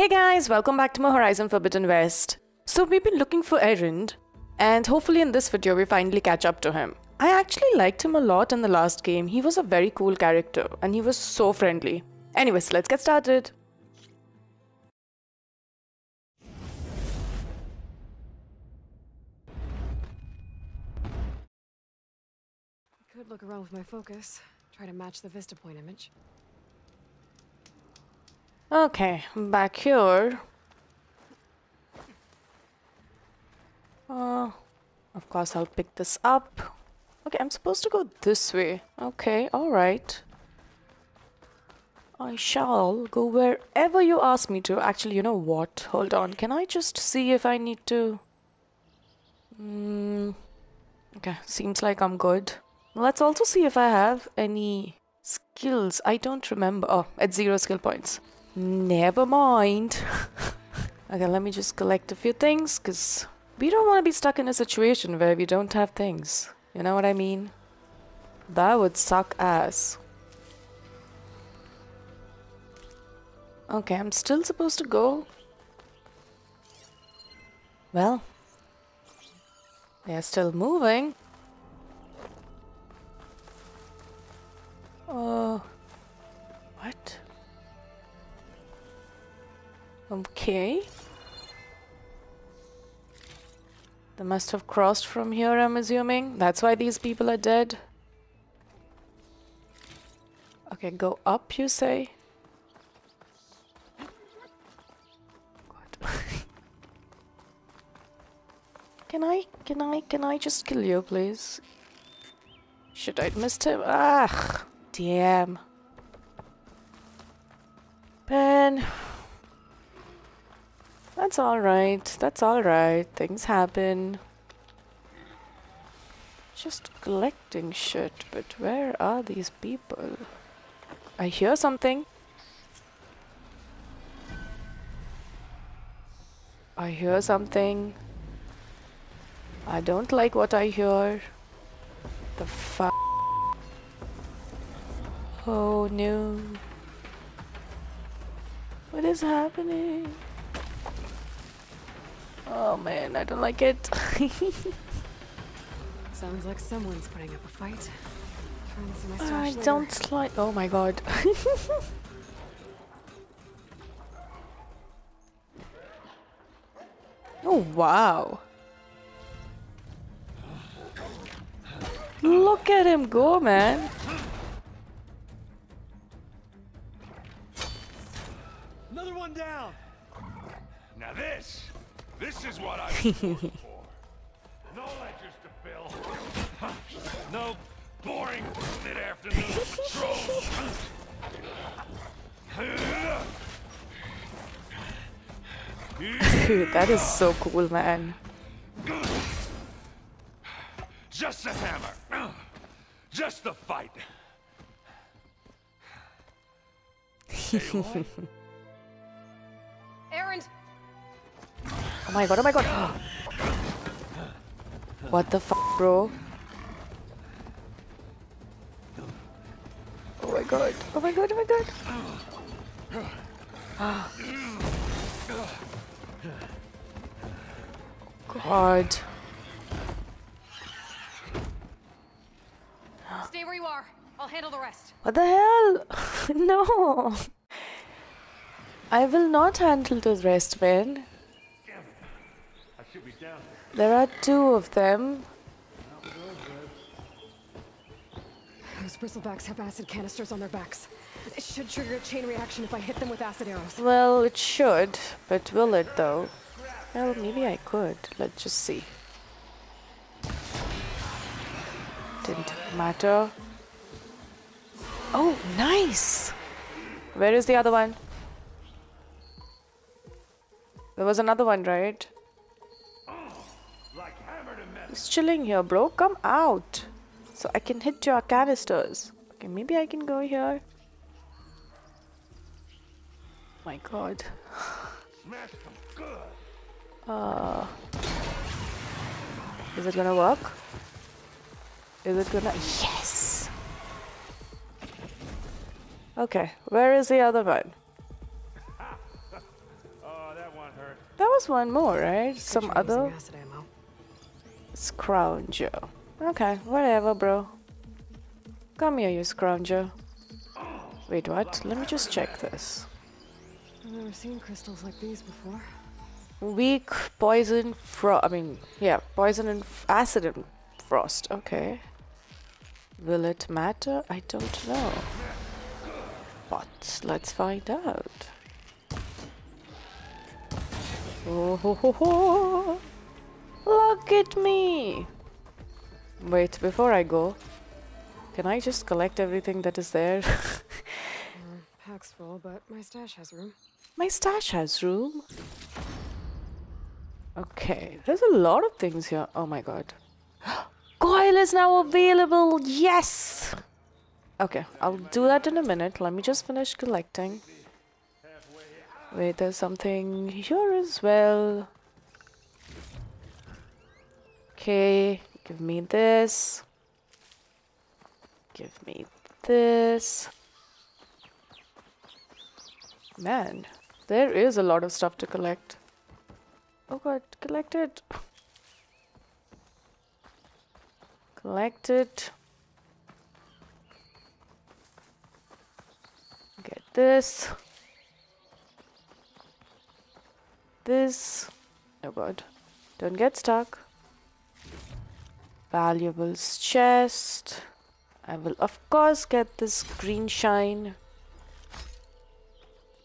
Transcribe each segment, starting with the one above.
Hey guys, welcome back to my Horizon Forbidden West. So we've been looking for Erend, and hopefully in this video we finally catch up to him. I actually liked him a lot in the last game. He was a very cool character and he was so friendly. Anyways, let's get started. I could look around with my focus, try to match the vista point image. Okay, back here. Of course I'll pick this up. Okay, I'm supposed to go this way. Okay, alright. I shall go wherever you ask me to. Actually, you know what? Hold on. Can I just see if I need to... Okay, seems like I'm good. Let's also see if I have any skills. I don't remember. Oh, it's 0 skill points. Never mind. Okay, let me just collect a few things, because we don't want to be stuck in a situation where we don't have things. You know what I mean? That would suck ass. Okay, I'm still supposed to go. Well, they're still moving. What? Okay. They must have crossed from here, I'm assuming. That's why these people are dead. Okay, go up, you say? God. Can I just kill you, please? Shit, I missed him. Ah, damn. Ben. That's alright, that's alright. Things happen. Just collecting shit, but where are these people? I hear something. I hear something. I don't like what I hear. The fuck? Oh no. What is happening? Oh man, I don't like it. Sounds like someone's putting up a fight. I don't like... Oh my god. Oh wow. Look at him go, man. Another one down. Now this is what I'm looking for. No ledgers to fill. No boring mid-afternoon strolls. Dude, that is so cool, man. Just a hammer. Just the fight. Hey, Erend. Oh my god, oh my god. What the fuck, bro? Oh my god, oh my god, oh my god. God. Stay where you are. I'll handle the rest. What the hell? No. I will not handle the rest, man. There are two of them. Those bristlebacks have acid canisters on their backs. It should trigger a chain reaction if I hit them with acid arrows. Well, it should, but will it though? Well, maybe I could. Let's just see. Didn't matter. Oh, nice! Where is the other one? There was another one, right? It's chilling here, bro. Come out. So I can hit your canisters. Okay, maybe I can go here. My god. Is it gonna work? Is it gonna... Yes! Okay, where is the other one? Oh, that one hurt. That was one more, right? Some other scrounger. Okay, whatever, bro. Come here, you scrounger. Wait, what? Let me just check this. I've never seen crystals like these before. Weak, poison, frost. I mean, yeah, poison and acid and frost. Okay. Will it matter? I don't know. But let's find out. Oh, ho, ho, ho. Look at me. Wait, before I go, can I just collect everything that is there? Pack's full, but my stash has room. My stash has room? Okay, there's a lot of things here. Oh my god. Coil is now available! Yes! Okay, I'll do that in a minute. Let me just finish collecting. Wait, there's something here as well. Okay, give me this. Give me this. Man, there is a lot of stuff to collect. Oh god, collect it. Collect it. Get this. This. Oh god. Don't get stuck. Valuables chest. I will of course get this green shine.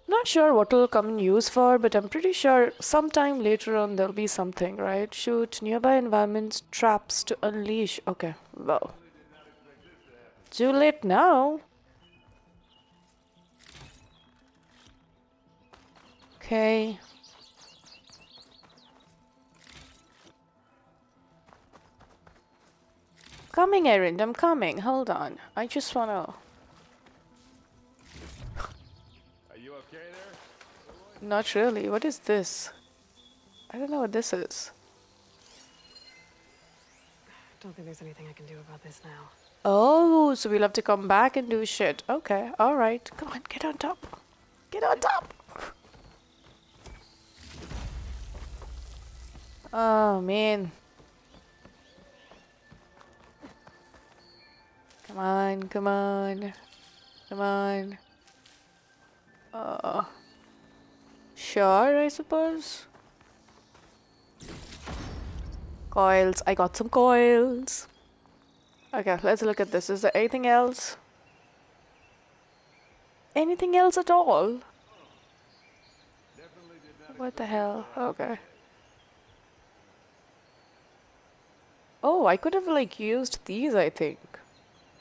Not sure what it'll come in use for, but I'm pretty sure sometime later on there'll be something, right? Shoot nearby environments, traps to unleash. Okay, well. Too late now. Okay. Coming, Erend, I'm coming. Hold on. I just wanna... Not really. What is this? I don't know what this is. I don't think there's anything I can do about this now. Oh, so we'll have to come back and do shit. Okay, alright. Come on, get on top. Get on top! Oh, man. Come on, come on. Come on. Sure, I suppose. Coils. I got some coils. Okay, let's look at this. Is there anything else? Anything else at all? What the hell? Okay. Oh, I could have like used these, I think.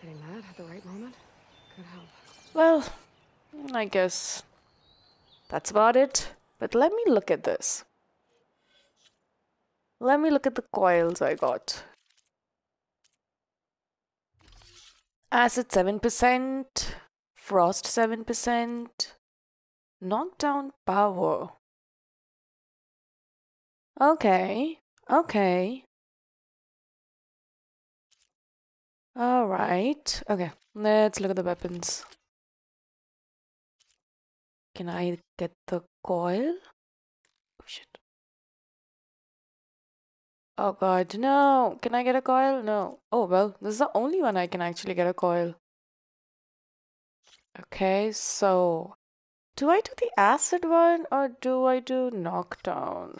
Getting that at the right moment could help. Well, I guess that's about it. But let me look at this. Let me look at the coils I got. Acid 7%, frost 7%, knockdown power. Okay, okay. Alright, okay. Let's look at the weapons. Can I get the coil? Oh shit. Oh god, no! Can I get a coil? No. Oh well, this is the only one I can actually get a coil. Okay, so... do I do the acid one or do I do knockdown?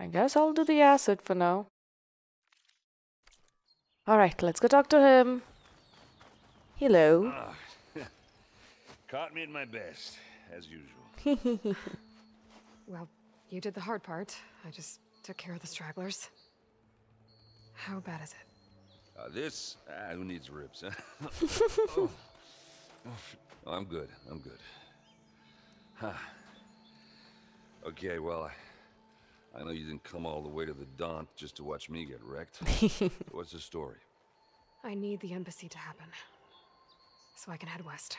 I guess I'll do the acid for now. Alright, let's go talk to him. Hello. Caught me at my best, as usual. Well, you did the hard part. I just took care of the stragglers. How bad is it? This? Who needs ribs, huh? Oh. Oh, I'm good. I'm good. Huh. Okay, well, I know you didn't come all the way to the Daunt just to watch me get wrecked. What's the story? I need the embassy to happen, so I can head west.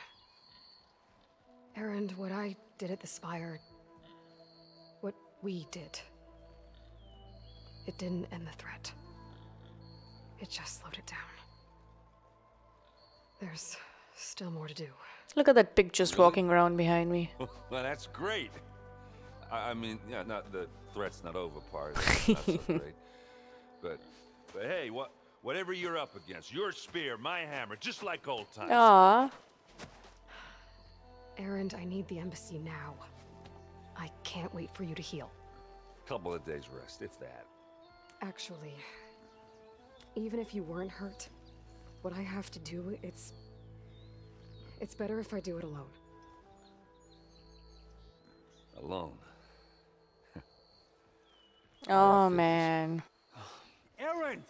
Erend, what I did at the Spire... what we did... it didn't end the threat. It just slowed it down. There's still more to do. Look at that pig just walking around behind me. Well, that's great. I mean, yeah, not the threat's not over part. Not so great. But hey, whatever you're up against, your spear, my hammer, just like old times. Aww. Erend, I need the embassy now. I can't wait for you to heal. Couple of days rest, if that. Actually, even if you weren't hurt, what I have to do, it's better if I do it alone. Alone. Oh, man. Erend!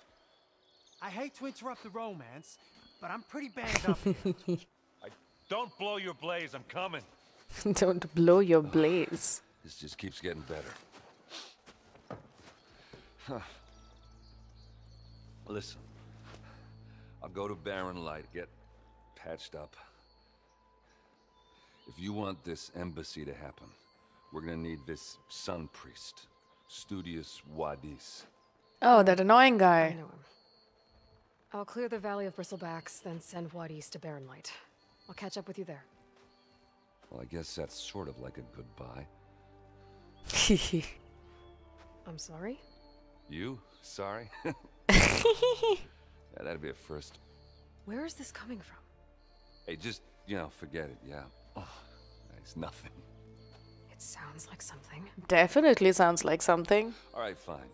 I hate to interrupt the romance, but I'm pretty banged up here. Don't blow your blaze, I'm coming. Don't blow your blaze. This just keeps getting better. Huh. Listen, I'll go to Barren Light, get patched up. If you want this embassy to happen, we're gonna need this sun priest, Studious Wadis. Oh, that annoying guy. I know him. I'll clear the Valley of Bristlebacks, then send Wadis to Barren Light. I'll catch up with you there. Well, I guess that's sort of like a goodbye. I'm sorry? You? Sorry? Yeah, that'd be a first. Where is this coming from? Hey, just, you know, forget it, yeah. Oh, it's nothing. It sounds like something. Definitely sounds like something. All right, fine.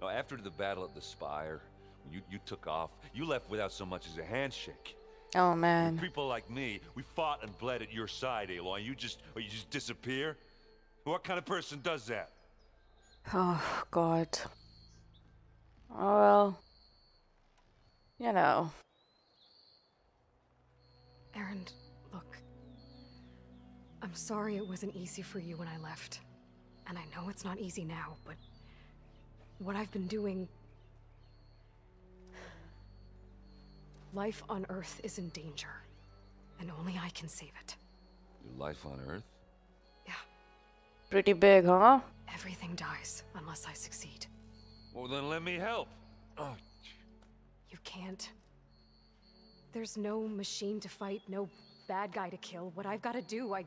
Now, after the battle at the Spire, when you took off, you left without so much as a handshake. Oh, man. With people like me, we fought and bled at your side, Aloy. You just disappear? What kind of person does that? Oh, God. Oh, well. You know. Erend, look. I'm sorry it wasn't easy for you when I left. And I know it's not easy now, but what I've been doing... Life on Earth is in danger, and only I can save it. Your life on Earth? Yeah. Pretty big, huh? Everything dies unless I succeed. Well, then let me help. Oh. You can't. There's no machine to fight, no bad guy to kill. What I've got to do, I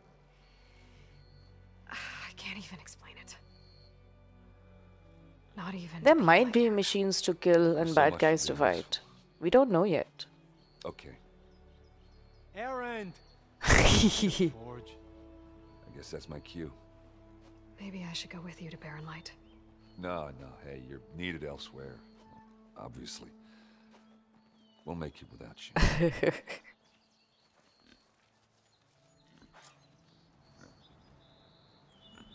can't even explain it. Not even. There might be machines to kill and bad guys to fight. We don't know yet. Okay. Erend. George. I guess that's my cue. Maybe I should go with you to Barren Light. No, hey, you're needed elsewhere. Obviously. We'll make it without you.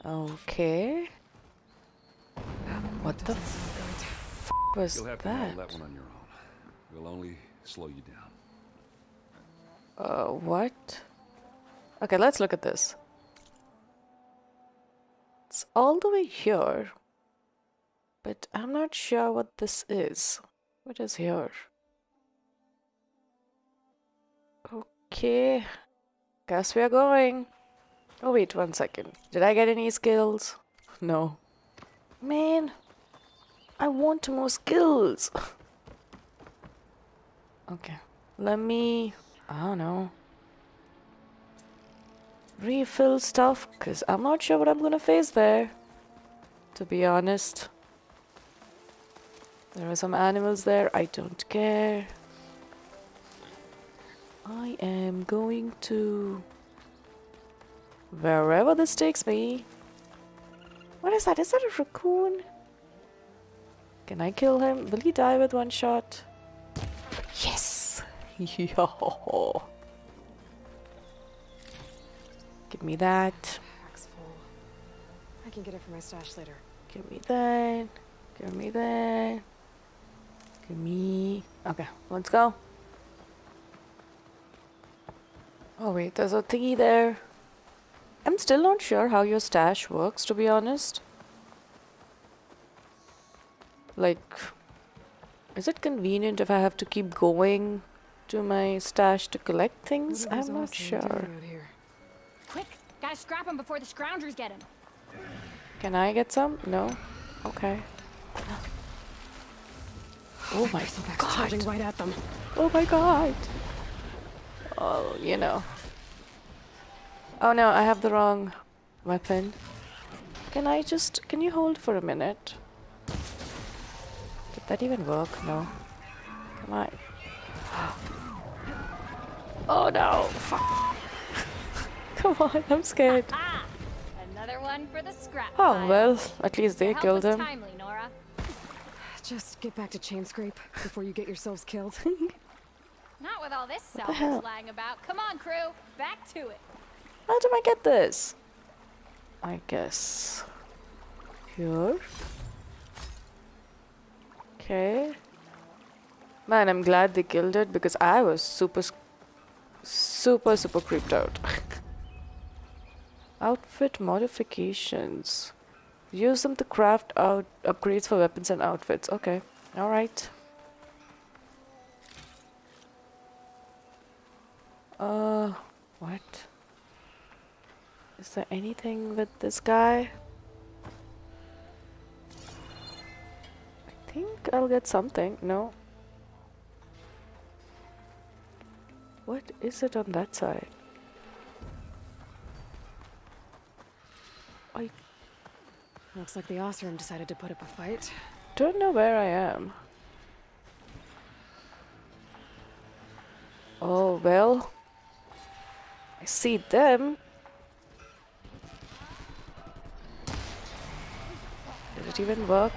Okay. What the f was that? You'll have to handle that one on your own. We'll only slow you down. What? Okay, let's look at this. It's all the way here. But I'm not sure what this is. What is here? Okay. Guess we are going. Oh, wait 1 second. Did I get any skills? No. Man. I want more skills. Okay. Let me... I don't know. Refill stuff. Because I'm not sure what I'm going to face there. To be honest. There are some animals there, I don't care. I am going to... wherever this takes me. What is that? Is that a raccoon? Can I kill him? Will he die with one shot? Yes! Yo! Give me that. I can get it from my stash later. Give me that. Give me that. Okay, let's go. Oh wait, there's a thingy there. I'm still not sure how your stash works, to be honest. Like, is it convenient if I have to keep going to my stash to collect things? I'm not sure. Quick, gotta scrap them before the scroungers get them. Can I get some? No? Okay. Oh my God. Charging right at them. Oh my God. Oh, you know. Oh no, I have the wrong weapon. Can you hold for a minute? Did that even work? No. Come on. Oh no! Fuck. Come on, I'm scared. Another one for the scrap. Oh well, at least they killed him. Timely, Nora. Just get back to Chainscrape before you get yourselves killed. Not with all this salvage lying about. Come on, crew, back to it. How do I get this? I guess here. Okay. Man, I'm glad they killed it because I was super creeped out. Outfit modifications. Use them to craft out upgrades for weapons and outfits. Okay. All right. What? Is there anything with this guy? I think I'll get something. No. What is it on that side? Looks like the Oseram decided to put up a fight. Don't know where I am. Oh well. I see them. Did it even work?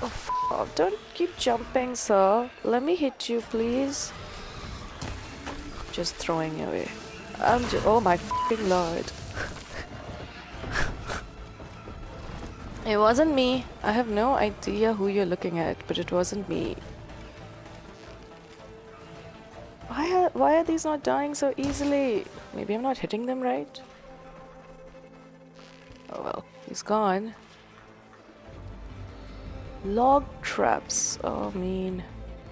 Oh, f off. Don't keep jumping, sir. Let me hit you, please. I'm just throwing you away. Oh my fucking lord. It wasn't me. I have no idea who you're looking at, but it wasn't me. Why are these not dying so easily? Maybe I'm not hitting them right? Oh well, he's gone. Log traps. Oh, mean.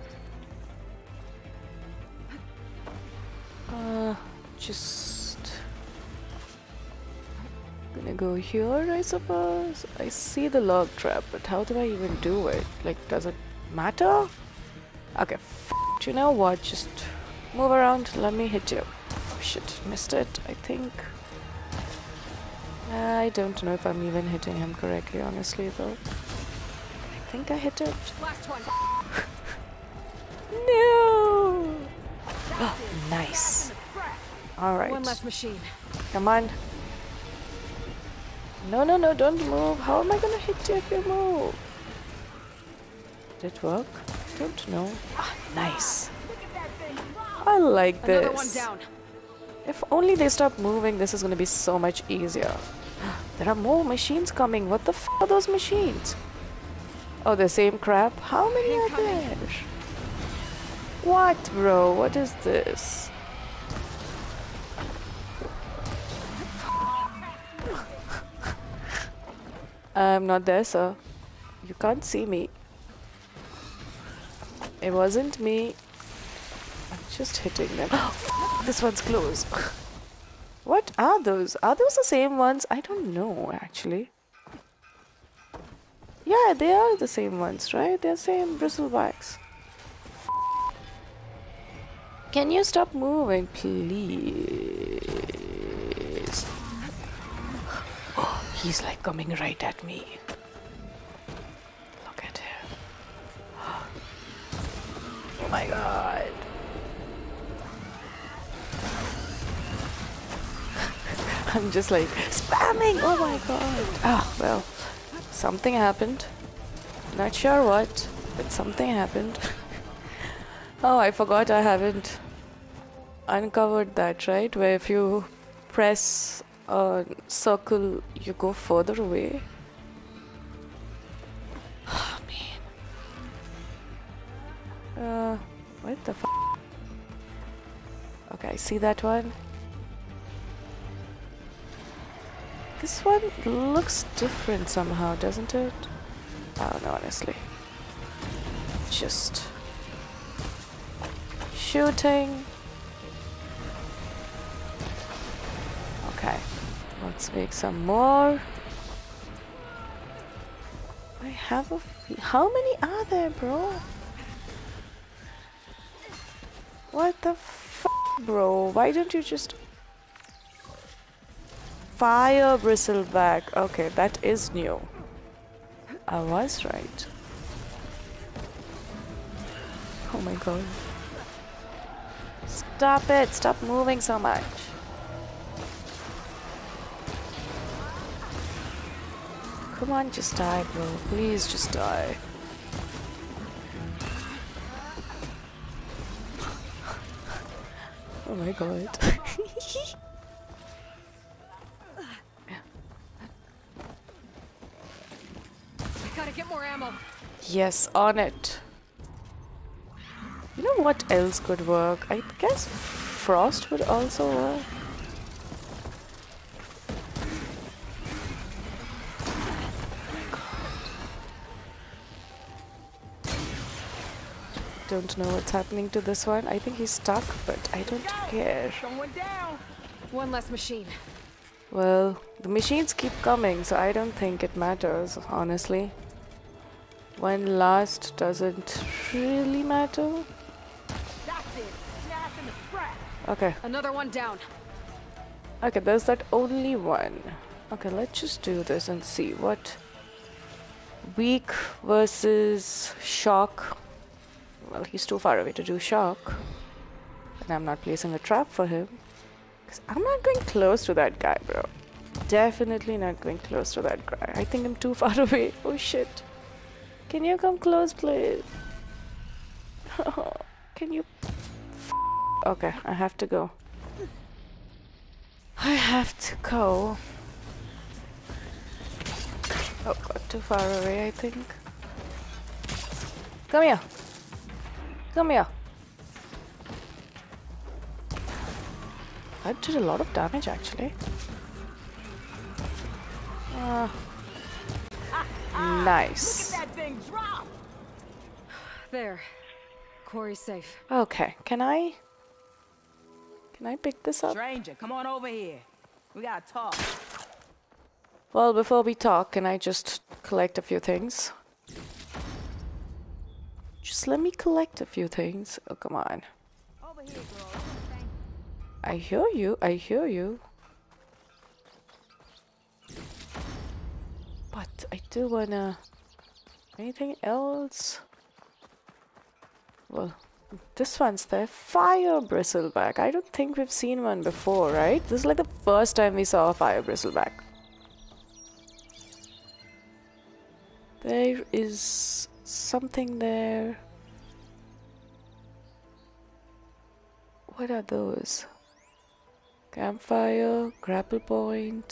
Gonna go here, I suppose. I see the log trap, but how do I even do it? Like, does it matter? Okay, you know what? Just move around. Let me hit you. Oh shit, missed it, I think. I don't know if I'm even hitting him correctly, honestly, though. I think I hit it. Last one. No! Oh, nice. Alright. One left machine. Come on. No, no, no, don't move. How am I gonna hit you if you move? Did it work? Don't know. Ah, nice. I like this. Another one down. If only they stop moving, this is gonna be so much easier. There are more machines coming. What the f are those machines? Oh, the same crap? How many are there? What, bro? What is this? I'm not there, sir. You can't see me. It wasn't me. I'm just hitting them. This one's close. What are those? Are those the same ones? I don't know, actually. Yeah, they are the same ones, right? They're same bristlebacks. Can you stop moving, please? He's like coming right at me. Look at him. Oh my god. I'm just like spamming. Oh my god. Ah, well, something happened. Not sure what, but something happened. Oh, I forgot I haven't uncovered that, right? Where if you press circle, you go further away. Oh man. What the f? Okay, I see that one. This one looks different somehow, doesn't it? I don't know, honestly. Just shooting. Okay. Let's make some more. I have a few. How many are there, bro? What the f, bro? Why don't you just fire bristleback. Okay, that is new. I was right. Oh my god. Stop it! Stop moving so much. Come on, just die, bro. Please just die. Oh my god. I gotta get more ammo. Yes, on it. You know what else could work? I guess frost would also work. Don't know what's happening to this one. I think he's stuck, but I don't care. Going down. One less machine. Well, the machines keep coming, so I don't think it matters, honestly. One last doesn't really matter. That's it. Snap in the crack. Okay. Another one down. Okay, there's that only one. Okay, let's just do this and see what weak versus shock. Well, he's too far away to do shock. And I'm not placing a trap for him. Because I'm not going close to that guy, bro. Definitely not going close to that guy. I think I'm too far away. Oh, shit. Can you come close, please? Oh, can you... Okay, I have to go. I have to go. Oh, God, too far away, I think. Come here. Come here. That did a lot of damage actually. Nice. Look at that thing drop. There. Corey's safe. Okay, can I pick this up? Stranger, come on over here. We gotta talk. Well, before we talk, can I just collect a few things? Just let me collect a few things. Oh, come on. Over here, girl. I hear you. I hear you. But I do wanna... Anything else? Well, this one's there. Fire bristleback. I don't think we've seen one before, right? This is like the first time we saw a fire bristleback. There is... something there. What are those? Campfire, grapple point.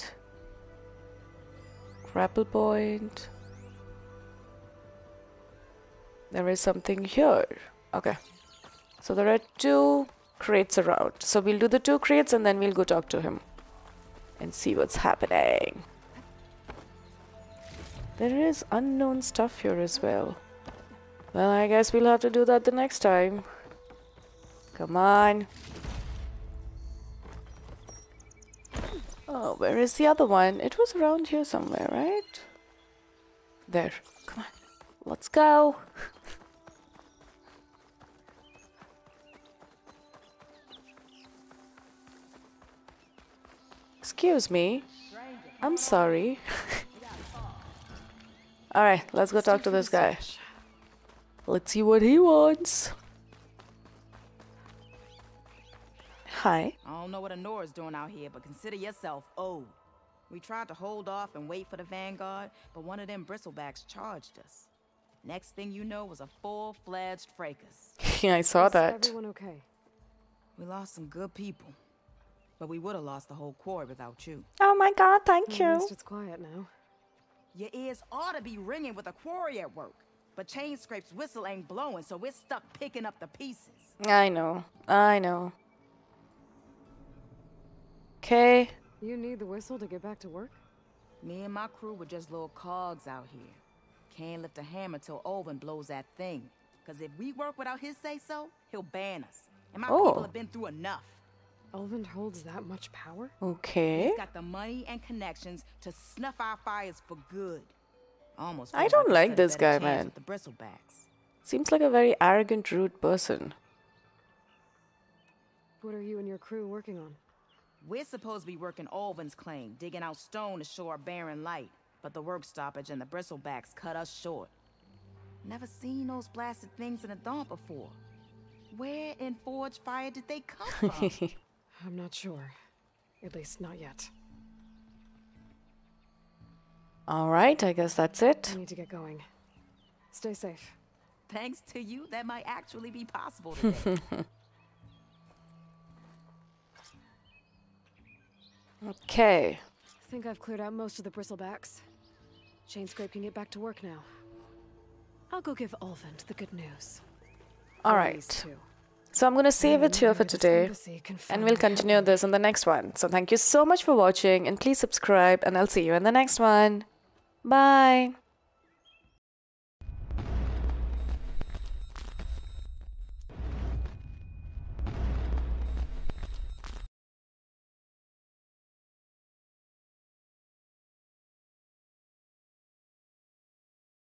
Grapple point. There is something here. Okay. So there are two crates around. So we'll do the two crates and then we'll go talk to him. And see what's happening. There is unknown stuff here as well. Well, I guess we'll have to do that the next time. Come on. Oh, where is the other one? It was around here somewhere, right? There. Come on. Let's go. Excuse me. I'm sorry. Alright, let's go talk to this guy. Let's see what he wants. Hi. I don't know what Anora's doing out here, but consider yourself owed. We tried to hold off and wait for the vanguard, but one of them bristlebacks charged us. Next thing you know was a full-fledged fracas. Yeah, I saw that. Is everyone okay? We lost some good people, but we would have lost the whole quarry without you. Oh my god, thank you. At least it's quiet now. Your ears ought to be ringing with a quarry at work, but Chainscrape's whistle ain't blowing, so we're stuck picking up the pieces. I know, I know. Okay. You need the whistle to get back to work? Me and my crew were just little cogs out here. Can't lift a hammer till Olven blows that thing, because if we work without his say-so, he'll ban us. And my people have been through enough. Olven holds that much power? Okay. He's got the money and connections to snuff our fires for good. Almost. I don't like this guy, man. Seems like a very arrogant, rude person. What are you and your crew working on? We're supposed to be working Olven's claim, digging out stone to shore Barren Light, but the work stoppage and the bristlebacks cut us short. Never seen those blasted things in a Daunt before. Where in Forge Fire did they come from? I'm not sure. At least not yet. Alright, I guess that's it. I need to get going. Stay safe. Thanks to you, that might actually be possible today. Okay. I think I've cleared out most of the bristlebacks. Chainscrape can get back to work now. I'll go give Olven the good news. Alright. So I'm going to save it here for today. And we'll continue this in the next one. So thank you so much for watching. And please subscribe. And I'll see you in the next one. Bye.